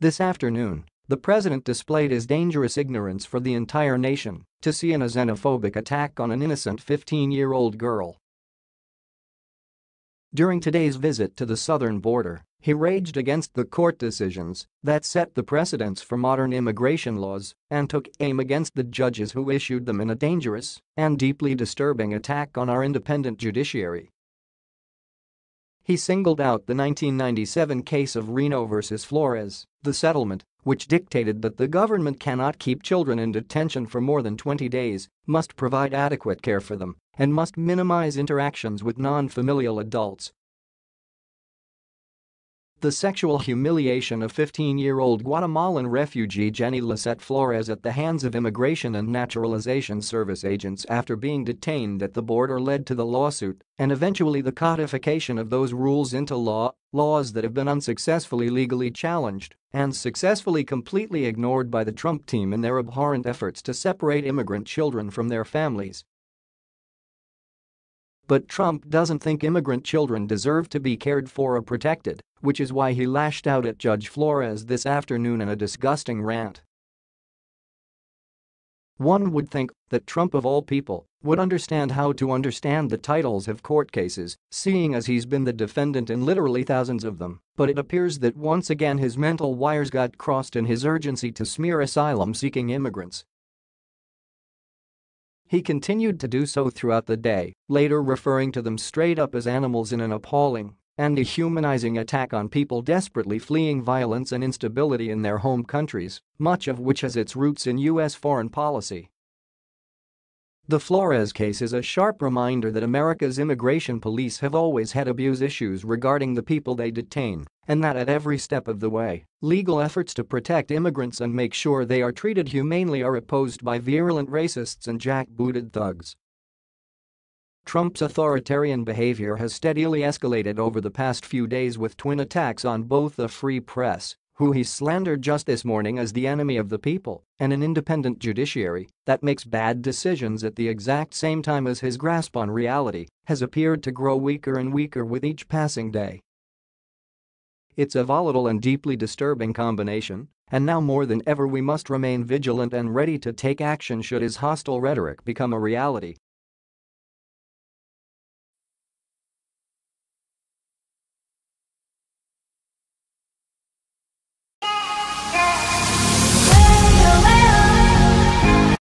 This afternoon, the president displayed his dangerous ignorance for the entire nation to see in a xenophobic attack on an innocent 15-year-old girl. During today's visit to the southern border, he raged against the court decisions that set the precedents for modern immigration laws and took aim against the judges who issued them in a dangerous and deeply disturbing attack on our independent judiciary. He singled out the 1997 case of Reno versus Flores, the settlement, which dictated that the government cannot keep children in detention for more than 20 days, must provide adequate care for them, and must minimize interactions with non-familial adults. The sexual humiliation of 15-year-old Guatemalan refugee Jenny Lisette Flores at the hands of Immigration and Naturalization Service agents after being detained at the border led to the lawsuit and eventually the codification of those rules into law, laws that have been unsuccessfully legally challenged and successfully completely ignored by the Trump team in their abhorrent efforts to separate immigrant children from their families. But Trump doesn't think immigrant children deserve to be cared for or protected, which is why he lashed out at Judge Flores this afternoon in a disgusting rant. One would think that Trump, of all people, would understand how to understand the titles of court cases, seeing as he's been the defendant in literally thousands of them, but it appears that once again his mental wires got crossed in his urgency to smear asylum-seeking immigrants. He continued to do so throughout the day, later referring to them straight up as animals in an appalling and dehumanizing attack on people desperately fleeing violence and instability in their home countries, much of which has its roots in U.S. foreign policy. The Flores case is a sharp reminder that America's immigration police have always had abuse issues regarding the people they detain, and that at every step of the way, legal efforts to protect immigrants and make sure they are treated humanely are opposed by virulent racists and jackbooted thugs. Trump's authoritarian behavior has steadily escalated over the past few days with twin attacks on both the free press, who he slandered just this morning as the enemy of the people, and an independent judiciary that makes bad decisions at the exact same time as his grasp on reality has appeared to grow weaker and weaker with each passing day. It's a volatile and deeply disturbing combination, and now more than ever we must remain vigilant and ready to take action should his hostile rhetoric become a reality